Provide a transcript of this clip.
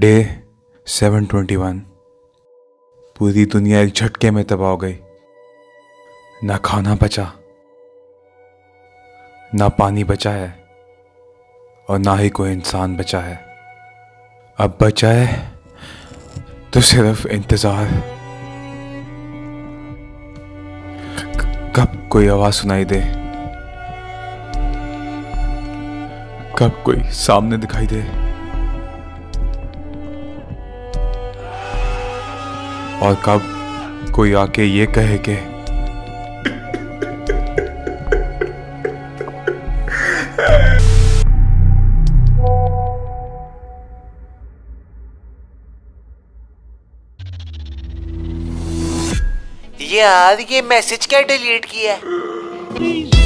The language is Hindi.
डे 721। पूरी दुनिया एक झटके में तबाह हो गई। ना खाना बचा, ना पानी बचा है और ना ही कोई इंसान बचा है। अब बचा है तो सिर्फ इंतज़ार। कब कोई आवाज़ सुनाई दे, कब कोई सामने दिखाई दे और कब कोई आके ये कहे कि यार ये मैसेज क्या डिलीट किया है।